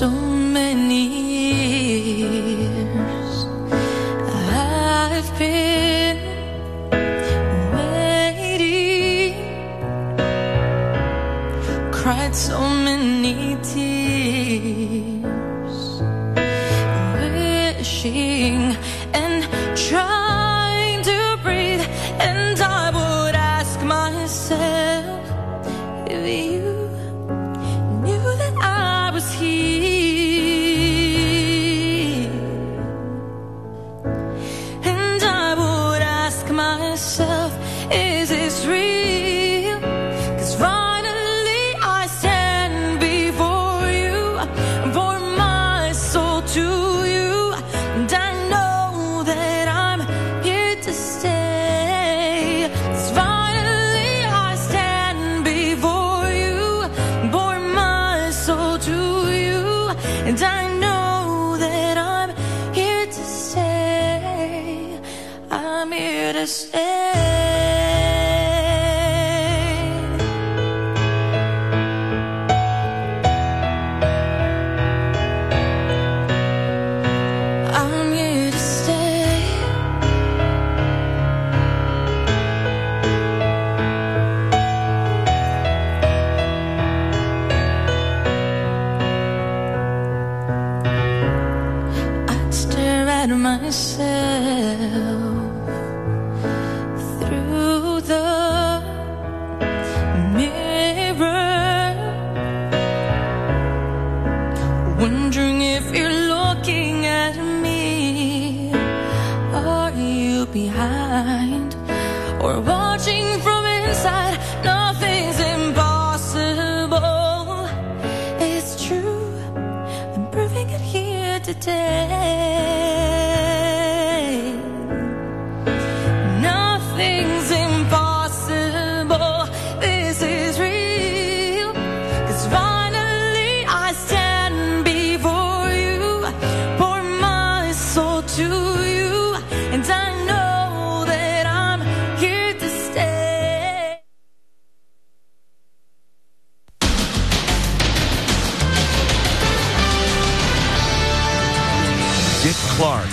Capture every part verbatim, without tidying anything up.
so many years I've been waiting, cried so many tears, wishing and trying to breathe, and I would ask myself if you knew that I was here. Myself, is this real? 'Cause finally I stand before you, pour my soul to you, and I know that I'm here to stay. 'Cause finally I stand before you, pour my soul to you, and I I'm here to stay. I'm here to stay. I stare at myself through the mirror, wondering if you're looking at me. Are you behind or watching from inside? Nothing's impossible. It's true, I'm proving it here today. Nothing's impossible, this is real. 'Cause finally I stand before you, pour my soul to you, and I know that I'm here to stay. Dick Clark,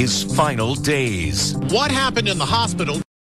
his final days. What happened in the hospital